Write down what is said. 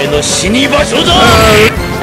前の死に場所だ。